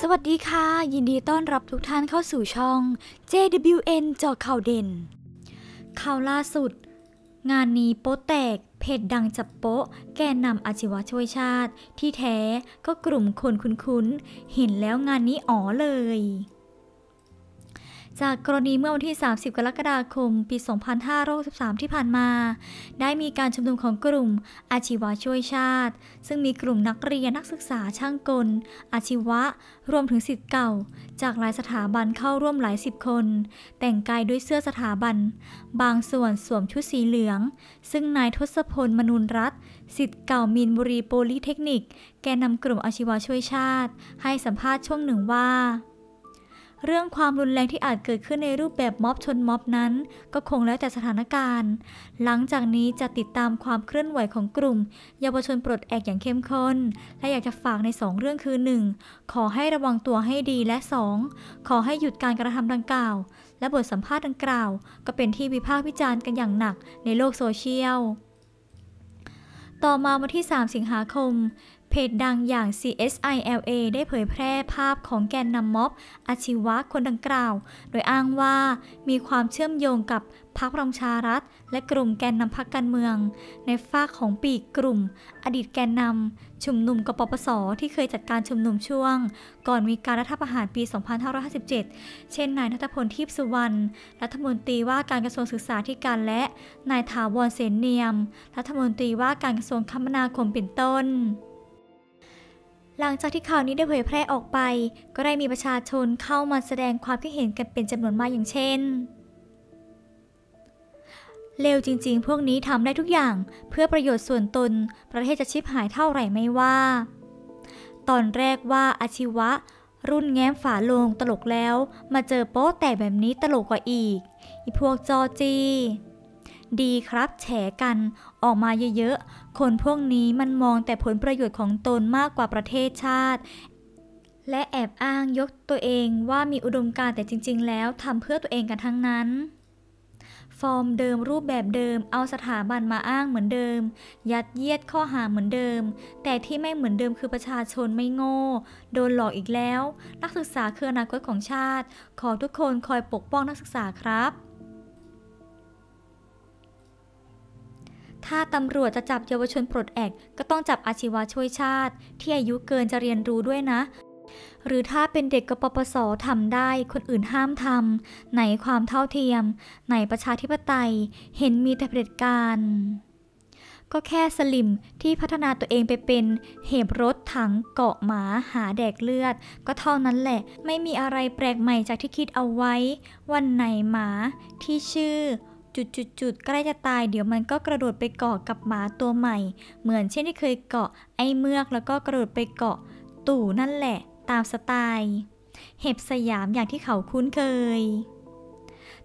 สวัสดีค่ะยินดีต้อนรับทุกท่านเข้าสู่ช่อง JWN เจาะข่าวเด่นข่าวล่าสุดงานนี้โป๊แตกเพจดังจับโป๊ะแกนนำอาชีวะช่วยชาติที่แท้ก็กลุ่มคนคุ้นๆเห็นแล้วงานนี้อ๋อเลยจากกรณีเมื่อวันที่30กรกฎาคมปี2563ที่ผ่านมาได้มีการชุมนุมของกลุ่มอาชีวะช่วยชาติซึ่งมีกลุ่มนักเรียนนักศึกษาช่างกลอาชีวะรวมถึงศิษย์เก่าจากหลายสถาบันเข้าร่วมหลายสิบคนแต่งกายด้วยเสื้อสถาบันบางส่วนสวมชุดสีเหลืองซึ่งนายทศพลมนูนรัตน์ศิษย์เก่ามีนบุรีโพลีเทคนิคแกนนำกลุ่มอาชีวะช่วยชาติให้สัมภาษณ์ช่วงหนึ่งว่าเรื่องความรุนแรงที่อาจเกิดขึ้นในรูปแบบม็อบชนม็อบนั้นก็คงแล้วแต่สถานการณ์หลังจากนี้จะติดตามความเคลื่อนไหวของกลุ่มเยาวชนปลดแอกอย่างเข้มข้นและอยากจะฝากใน2เรื่องคือ 1. ขอให้ระวังตัวให้ดีและ 2. ขอให้หยุดการกระทำดังกล่าวและบทสัมภาษณ์ดังกล่าวก็เป็นที่วิพากษ์วิจารณ์กันอย่างหนักในโลกโซเชียลต่อมาวันที่3สิงหาคมเพจดังอย่าง CSILA ได้เผยแพร่ภาพของแกนนำม็อบอาชีวะคนดังกล่าวโดยอ้างว่ามีความเชื่อมโยงกับพรรคประชารัฐและกลุ่มแกนนำพรรคการเมืองในฝ้าของปีกกลุ่มอดีตแกนนำชุมนุมกปปส.ที่เคยจัดการชุมนุมช่วงก่อนมีการรัฐประหารปี 2557 เช่นนายณัฐพล ทีพสุวรรณรัฐมนตรีว่าการกระทรวงศึกษาธิการและนายถาวร เสนเนียมรัฐมนตรีว่าการกระทรวงคมนาคมเป็นต้นหลังจากที่ข่าวนี้ได้เผยแพร่ออกไปก็ได้มีประชาชนเข้ามาแสดงความคิดเห็นกันเป็นจำนวนมากอย่างเช่นเลวจริงๆพวกนี้ทำได้ทุกอย่างเพื่อประโยชน์ส่วนตนประเทศจะชิบหายเท่าไหร่ไม่ว่าตอนแรกว่าอาชีวะรุ่นแง้มฝาโลงตลกแล้วมาเจอโป๊ะแตกแบบนี้ตลกกว่าอีกอีพวกจอจีดีครับแฉกันออกมาเยอะๆคนพวกนี้มันมองแต่ผลประโยชน์ของตนมากกว่าประเทศชาติและแอบอ้างยกตัวเองว่ามีอุดมการณ์แต่จริงๆแล้วทำเพื่อตัวเองกันทั้งนั้นฟอร์มเดิมรูปแบบเดิมเอาสถาบันมาอ้างเหมือนเดิมยัดเยียดข้อหาเหมือนเดิมแต่ที่ไม่เหมือนเดิมคือประชาชนไม่โง่โดนหลอกอีกแล้วนักศึกษาคืออนาคตของชาติขอทุกคนคอยปกป้องนักศึกษาครับถ้าตำรวจจะจับเยาวชนปลดแอกก็ต้องจับอาชีวะช่วยชาติที่อายุเกินจะเรียนรู้ด้วยนะหรือถ้าเป็นเด็กกปปส.ทำได้คนอื่นห้ามทำไหนความเท่าเทียมไหนประชาธิปไตยเห็นมีแต่เผด็จการก็แค่สลิมที่พัฒนาตัวเองไปเป็นเหบรถถังเกาะหมาหาแดกเลือดก็เท่านั้นแหละไม่มีอะไรแปลกใหม่จากที่คิดเอาไว้วันไหนหมาที่ชื่อจุดๆใกล้จะตายเดี๋ยวมันก็กระโดดไปเกาะกับหมาตัวใหม่เหมือนเช่นที่เคยเกาะไอ้เมือกแล้วก็กระโดดไปเกาะตู่นั่นแหละตามสไตล์เห็บสยามอย่างที่เขาคุ้นเคย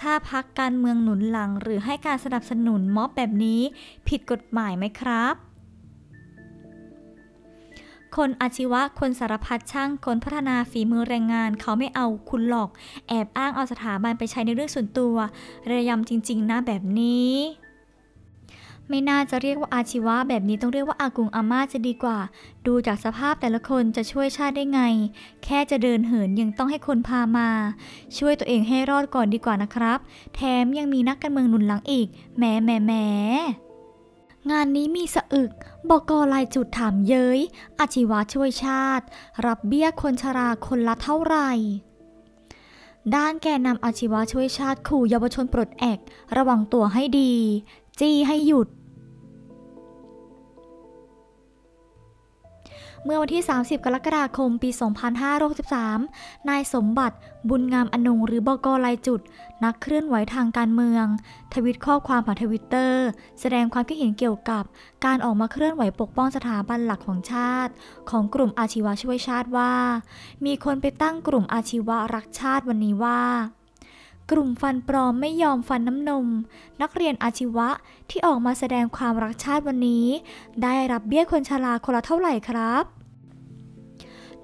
ถ้าพรรคการเมืองหนุนหลังหรือให้การสนับสนุนม็อบแบบนี้ผิดกฎหมายไหมครับคนอาชีวะคนสารพัดช่างคนพัฒนาฝีมือแรงงานเขาไม่เอาคุณหลอกแอบอ้างเอาสถาบันไปใช้ในเรื่องส่วนตัวระยำจริงๆนะแบบนี้ไม่น่าจะเรียกว่าอาชีวะแบบนี้ต้องเรียกว่าอากงอาม่าจะดีกว่าดูจากสภาพแต่ละคนจะช่วยชาติได้ไงแค่จะเดินเหินยังต้องให้คนพามาช่วยตัวเองให้รอดก่อนดีกว่านะครับแถมยังมีนักการเมืองหนุนหลังอีกแหมงานนี้มีสะอึกบก.รายจุดถามเย้ยอาชีวะช่วยชาติรับเบี้ยคนชราคนละเท่าไหร่ด้านแกนนำอาชีวะช่วยชาติขู่เยาวชนปลดแอกระวังตัวให้ดีจี้ให้หยุดเมื่อวันที่30กรกฎาคมปี2563นายสมบัติบุญงามอนงหรือบก.รายจุดนักเคลื่อนไหวทางการเมืองทวิตข้อความผ่านทวิตเตอร์แสดงความคิดเห็นเกี่ยวกับการออกมาเคลื่อนไหวปกป้องสถาบันหลักของชาติของกลุ่มอาชีวะช่วยชาติว่ามีคนไปตั้งกลุ่มอาชีวะรักชาติวันนี้ว่ากลุ่มฟันปลอมไม่ยอมฟันน้ำนมนักเรียนอาชีวะที่ออกมาแสดงความรักชาติวันนี้ได้รับเบี้ยคนชราคนละเท่าไหร่ครับ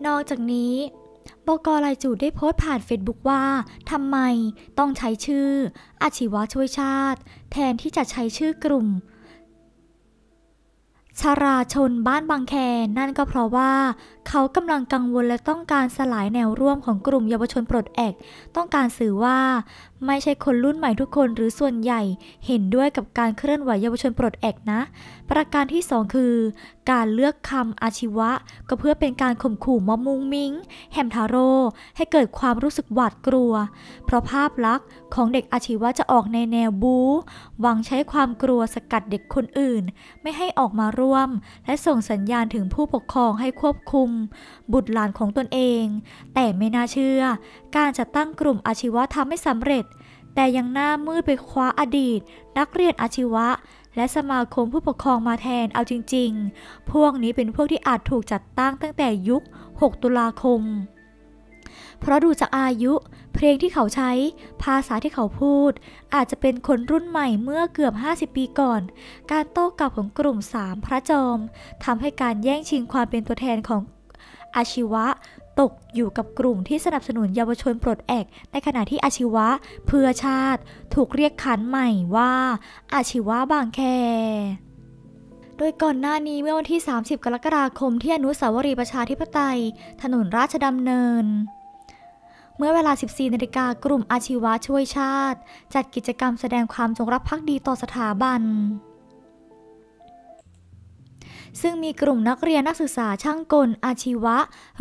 นอกจากนี้บก.รายจุดได้โพสต์ผ่านเฟซบุ๊กว่าทำไมต้องใช้ชื่ออาชีวะช่วยชาติแทนที่จะใช้ชื่อกลุ่มชราชนบ้านบางแคนั่นก็เพราะว่า เขากำลังกังวลและต้องการสลายแนวร่วมของกลุ่มเยาวชนปลดแอกต้องการสื่อว่าไม่ใช่คนรุ่นใหม่ทุกคนหรือส่วนใหญ่เห็นด้วยกับการเคลื่อนไหวเยาวชนปลดแอกนะประการที่2คือการเลือกคำอาชีวะก็เพื่อเป็นการข่มขู่มอมมุงมิงแฮมทาโร่ให้เกิดความรู้สึกหวาดกลัวเพราะภาพลักษณ์ของเด็กอาชีวะจะออกในแนวบู๊หวังใช้ความกลัวสกัดเด็กคนอื่นไม่ให้ออกมาร่วมและส่งสัญญาณถึงผู้ปกครองให้ควบคุมบุตรหลานของตนเองแต่ไม่น่าเชื่อการจัดตั้งกลุ่มอาชีวะทำไม่สำเร็จแต่ยังหน้ามืดไปคว้าอดีตนักเรียนอาชีวะและสมาคมผู้ปกครองมาแทนเอาจริงๆพวกนี้เป็นพวกที่อาจถูกจัดตั้งตั้งแต่ยุค 6 ตุลาคมเพราะดูจากอายุเพลงที่เขาใช้ภาษาที่เขาพูดอาจจะเป็นคนรุ่นใหม่เมื่อเกือบ50ปีก่อนการโต้กลับของกลุ่ม3พระจอมทำให้การแย่งชิงความเป็นตัวแทนของอาชีวะตกอยู่กับกลุ่มที่สนับสนุนเยาวชนปลดแอกในขณะที่อาชีวะเพื่อชาติถูกเรียกขานใหม่ว่าอาชีวะบางแคโดยก่อนหน้านี้เมื่อวันที่30กรกฎาคมที่อนุสาวรีย์ประชาธิปไตยถนนราชดำเนินเมื่อเวลา 14 นาฬิกากลุ่มอาชีวะช่วยชาติจัดกิจกรรมแสดงความจงรักภักดีต่อสถาบันซึ่งมีกลุ่มนักเรียนนักศึกษาช่างกลอาชีวะ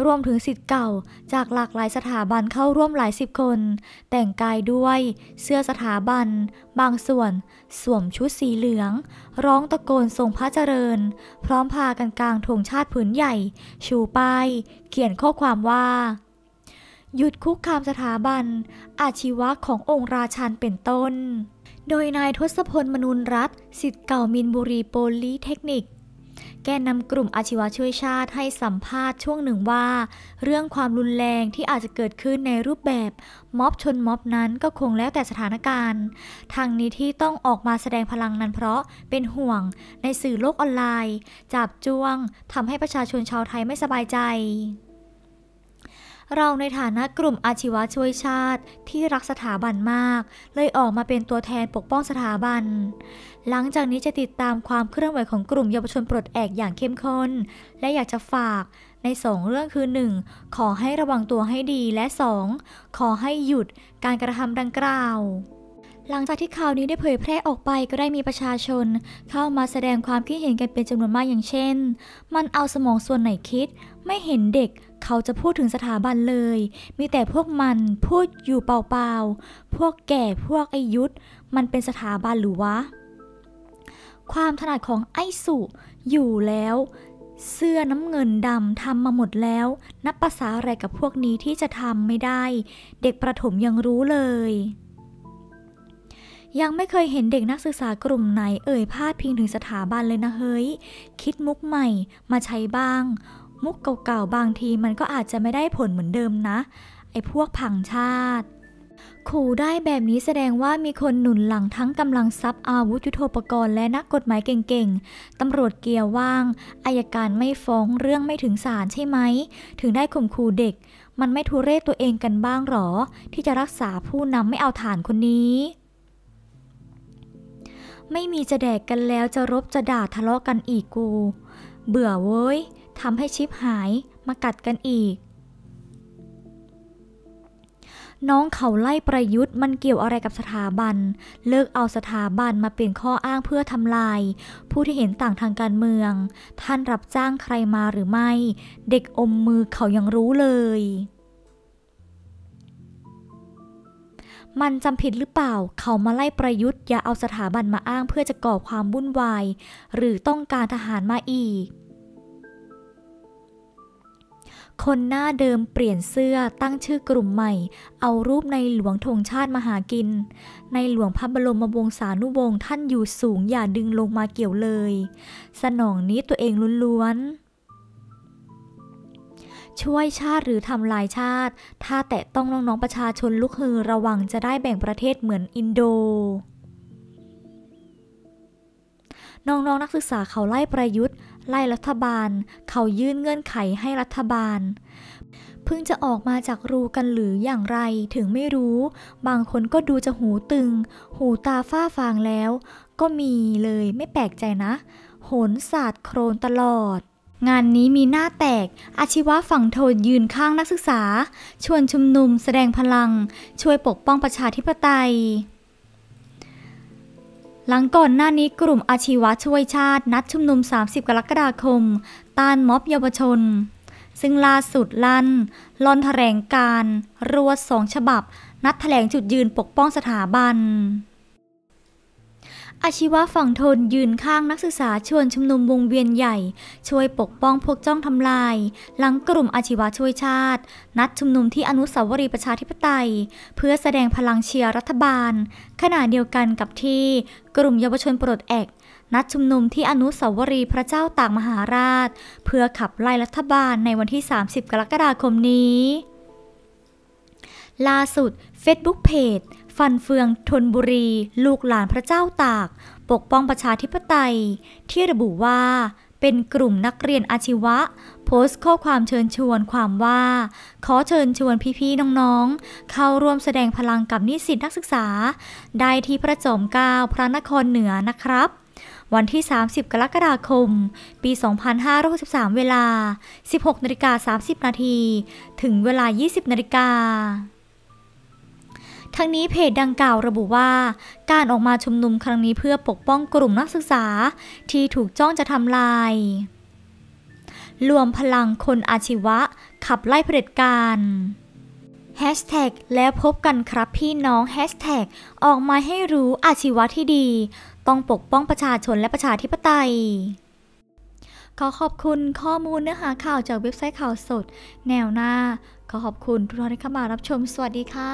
รวมถึงศิษย์เก่าจากหลากหลายสถาบันเข้าร่วมหลายสิบคนแต่งกายด้วยเสื้อสถาบันบางส่วนสวมชุดสีเหลืองร้องตะโกนทรงพระเจริญพร้อมพากันกางธงชาติผืนใหญ่ชูป้ายเขียนข้อความว่าหยุดคุกคามสถาบันอาชีวะขององค์ราชันเป็นต้นโดยนายทศพลมนูนรัตน์ศิษย์เก่ามินบุรีโพลีเทคนิคแกนนำกลุ่มอาชีวะช่วยชาติให้สัมภาษณ์ช่วงหนึ่งว่าเรื่องความรุนแรงที่อาจจะเกิดขึ้นในรูปแบบม็อบชนม็อบนั้นก็คงแล้วแต่สถานการณ์ทางนี้ที่ต้องออกมาแสดงพลังนั้นเพราะเป็นห่วงในสื่อโลกออนไลน์จับจ้วงทำให้ประชาชนชาวไทยไม่สบายใจเราในฐานะกลุ่มอาชีวะช่วยชาติที่รักสถาบันมากเลยออกมาเป็นตัวแทนปกป้องสถาบันหลังจากนี้จะติดตามความเคลื่อนไหวของกลุ่มเยาวชนปลดแอกอย่างเข้มข้นและอยากจะฝากใน2เรื่องคือ 1. ขอให้ระวังตัวให้ดีและ 2. ขอให้หยุดการกระทำดังกล่าวหลังจากที่ข่าวนี้ได้เผยแพร่ออกไปก็ได้มีประชาชนเข้ามาแสดงความคิดเห็นกันเป็นจำนวนมากอย่างเช่นมันเอาสมองส่วนไหนคิดไม่เห็นเด็กเขาจะพูดถึงสถาบันเลยมีแต่พวกมันพูดอยู่เปล่าๆพวกแก่พวกอายุมันเป็นสถาบันหรือวะความถนัดของไอ้สุอยู่แล้วเสื้อน้ำเงินดำทำมาหมดแล้วนับประสาอะไรกับพวกนี้ที่จะทำไม่ได้เด็กประถมยังรู้เลยยังไม่เคยเห็นเด็กนักศึกษากลุ่มไหนเอ่ยพาดพิงถึงสถาบันเลยนะเฮ้ยคิดมุกใหม่มาใช้บ้างมุกเก่าๆบางทีมันก็อาจจะไม่ได้ผลเหมือนเดิมนะไอ้พวกผังชาติขู่ได้แบบนี้แสดงว่ามีคนหนุนหลังทั้งกำลังทรัพย์อาวุธยุทโธปกรณ์และนักกฎหมายเก่งๆตำรวจเกียร์ว่างอัยการไม่ฟ้องเรื่องไม่ถึงศาลใช่ไหมถึงได้ข่มขู่เด็กมันไม่ทุเรศตัวเองกันบ้างหรอที่จะรักษาผู้นำไม่เอาฐานคนนี้ไม่มีจะแดกกันแล้วจะรบจะด่าทะเลาะกันอีกกูเบื่อเว้ยทำให้ชิบหายมากัดกันอีกน้องเขาไล่ประยุทธ์มันเกี่ยวอะไรกับสถาบันเลิกเอาสถาบันมาเป็นข้ออ้างเพื่อทำลายผู้ที่เห็นต่างทางการเมืองท่านรับจ้างใครมาหรือไม่เด็กอมมือเขายังรู้เลยมันจำผิดหรือเปล่าเขามาไล่ประยุทธ์อย่าเอาสถาบันมาอ้างเพื่อจะก่อความวุ่นวายหรือต้องการทหารมาอีกคนหน้าเดิมเปลี่ยนเสื้อตั้งชื่อกลุ่มใหม่เอารูปในหลวงธงชาติมาหากินในหลวงพระบรมวงศานุวงศ์ท่านอยู่สูงอย่าดึงลงมาเกี่ยวเลยสนองนี้ตัวเองล้วนๆช่วยชาติหรือทำลายชาติถ้าแตะต้องน้องๆประชาชนลุกฮือระวังจะได้แบ่งประเทศเหมือนอินโดน้องๆนักศึกษาเขาไล่ประยุทธ์ไล่รัฐบาลเขายื่นเงื่อนไขให้รัฐบาลเพิ่งจะออกมาจากรูกันหรืออย่างไรถึงไม่รู้บางคนก็ดูจะหูตึงหูตาฝ้าฟางแล้วก็มีเลยไม่แปลกใจนะโหนศาสตร์โครนตลอด งานนี้มีหน้าแตกอาชีวะฝั่งทนยืนข้างนักศึกษาชวนชุมนุมแสดงพลังช่วยปกป้องประชาธิปไตยหลังก่อนหน้านี้กลุ่มอาชีวะช่วยชาตินัดชุมนุม30กรกฎาคมต้านม็อบเยาวชนซึ่งล่าสุดลอนแถลงการรวด2ฉบับนัดแถลงจุดยืนปกป้องสถาบันอาชีวะฝั่งทนยืนข้างนักศึกษาชวนชุมนุมวงเวียนใหญ่ช่วยปกป้องพวกจ้องทำลายหลังกลุ่มอาชีวะช่วยชาตินัดชุมนุมที่อนุสาวรีย์ประชาธิปไตยเพื่อแสดงพลังเชียร์รัฐบาลขณะเดียวกันกับที่กลุ่มเยาวชนปลดแอกนัดชุมนุมที่อนุสาวรีย์พระเจ้าตากมหาราชเพื่อขับไล่รัฐบาลในวันที่30กรกฎาคมนี้ล่าสุด Facebook Pageฟันเฟืองธนบุรีลูกหลานพระเจ้าตากปกป้องประชาธิปไตยที่ระบุว่าเป็นกลุ่มนักเรียนอาชีวะโพสต์ข้อความเชิญชวนความว่าขอเชิญชวนพี่ๆน้องๆเข้าร่วมแสดงพลังกับนิสิตนักศึกษาได้ที่พระจอมเกล้าพระนครเหนือนะครับวันที่30กรกฎาคมปี2563เวลา 16:30 น.ถึงเวลา 20:00 น.ทั้งนี้เพจดังกล่าวระบุว่าการออกมาชุมนุมครั้งนี้เพื่อปกป้องกลุ่มนักศึกษาที่ถูกจ้องจะทำลายรวมพลังคนอาชีวะขับไล่เผด็จการ#แล้วพบกันครับพี่น้อง#ออกมาให้รู้อาชีวะที่ดีต้องปกป้องประชาชนและประชาธิปไตยขอขอบคุณข้อมูลเนื้อหาข่าวจากเว็บไซต์ข่าวสดแนวหน้าขอขอบคุณทุกท่านที่เข้ามารับชมสวัสดีค่ะ